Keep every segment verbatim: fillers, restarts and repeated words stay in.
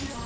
Yeah.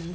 Blue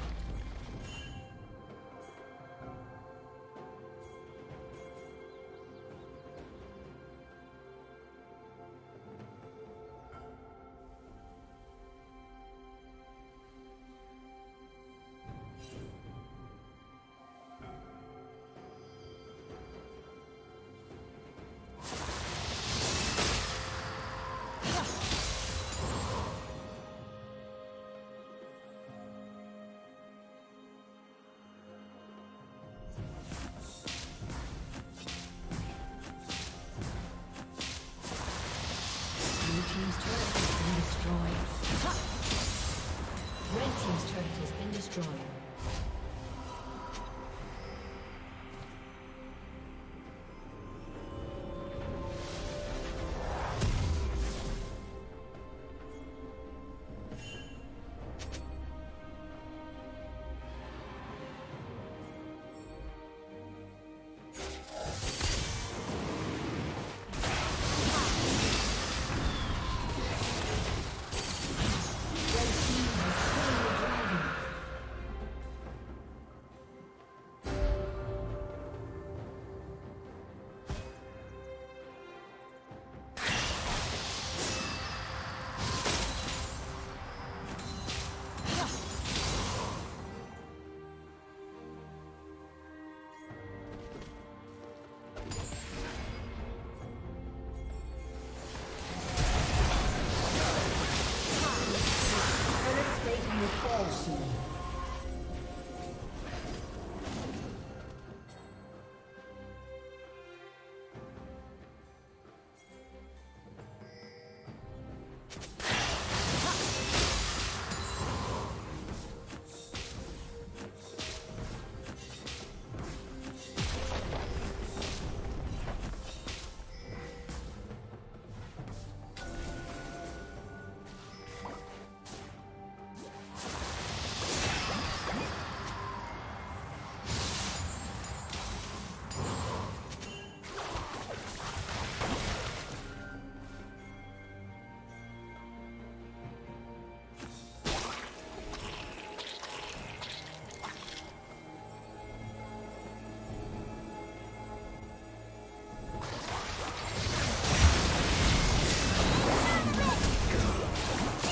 Team's turret has been destroyed. Ha! Red team's turret has been destroyed.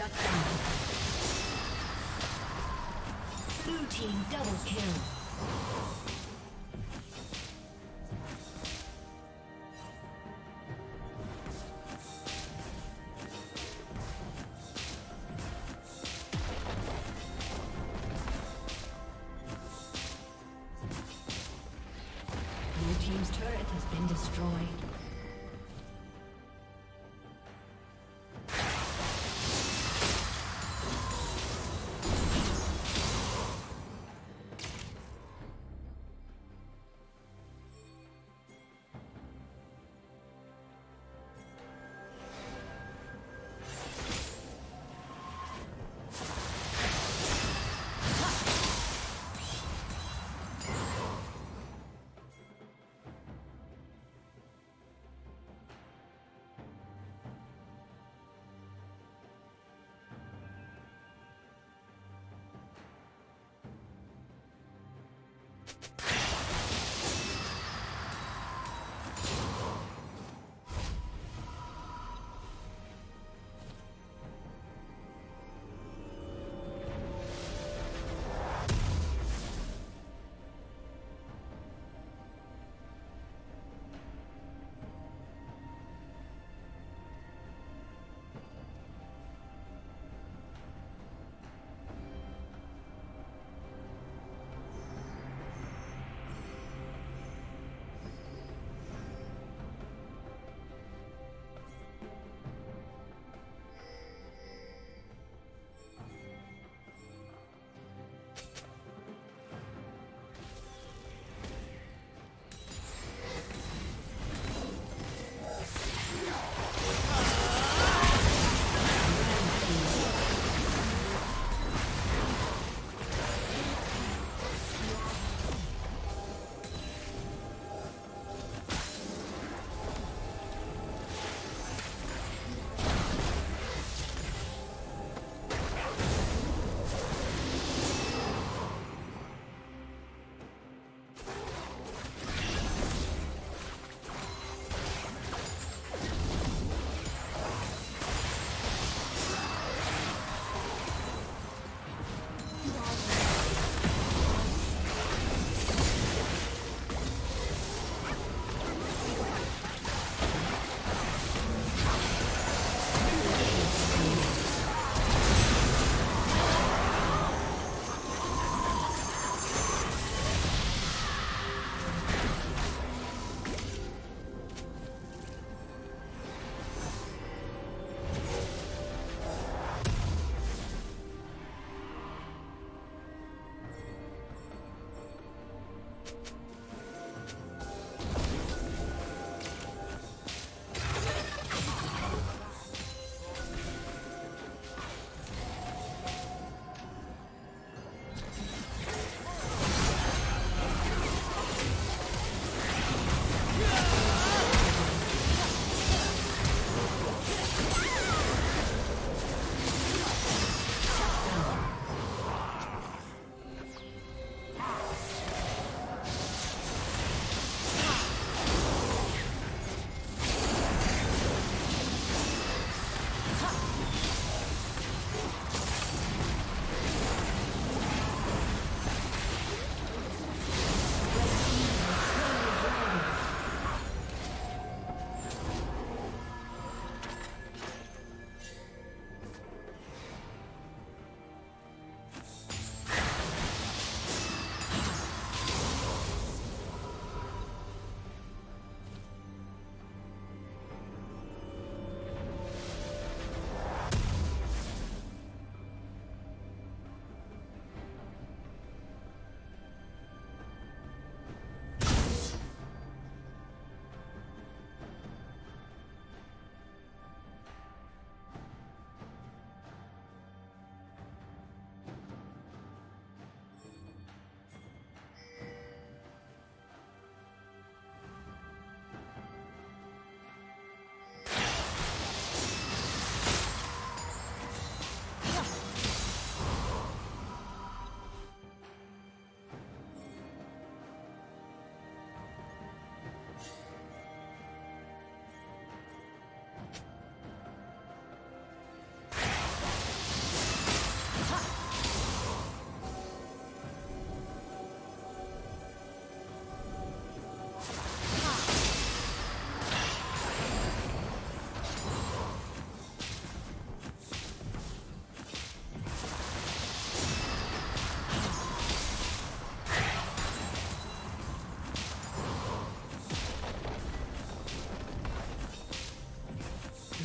Shut down. Blue team double kill. Blue team's turret has been destroyed.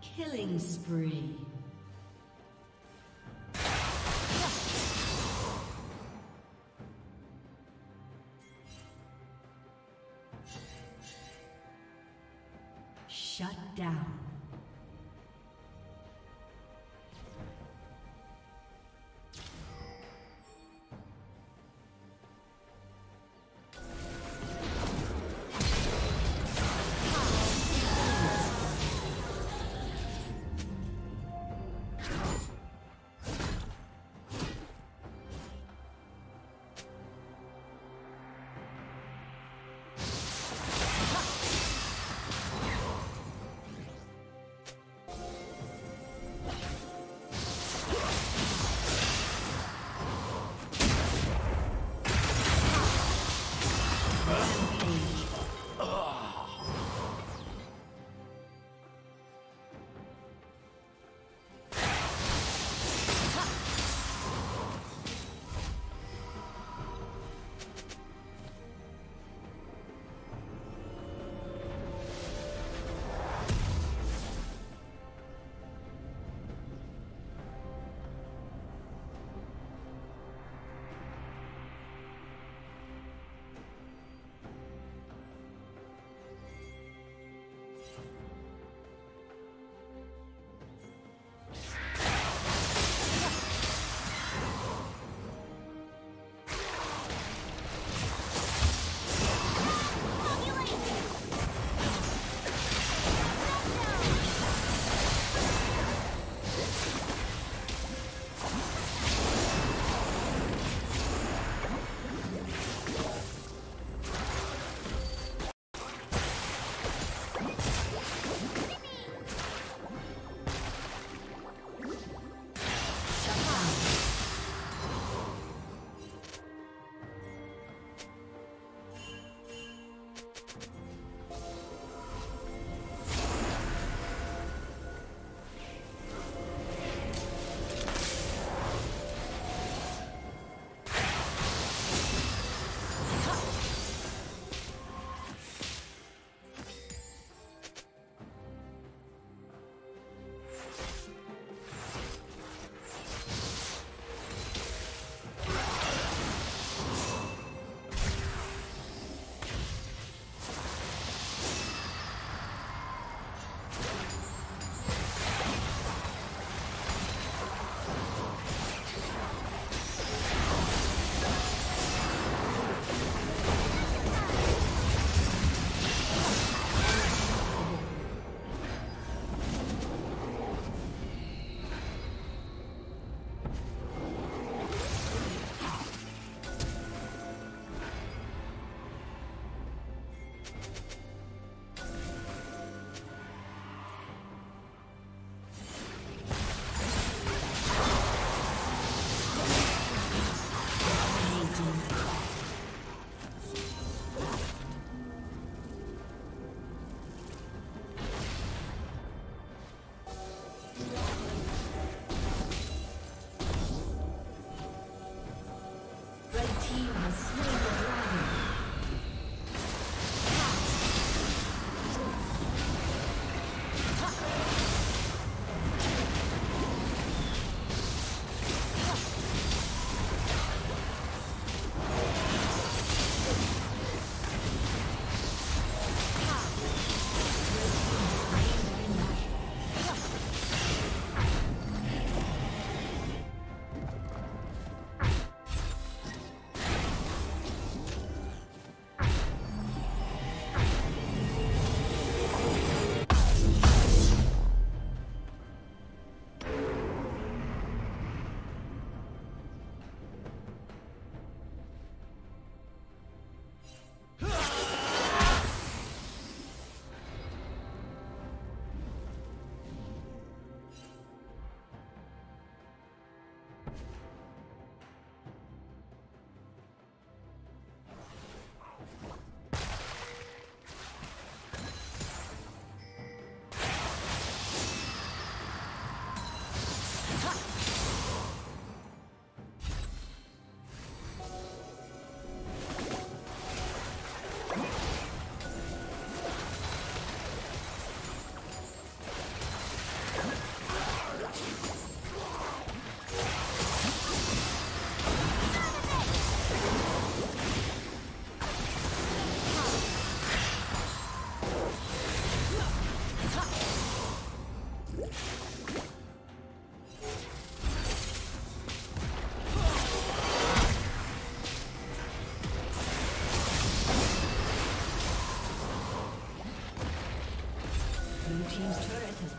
Killing spree. Shut down.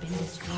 been destroyed.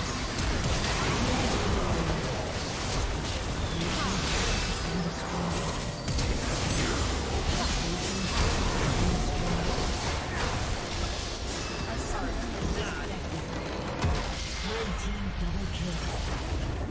Red team double kill.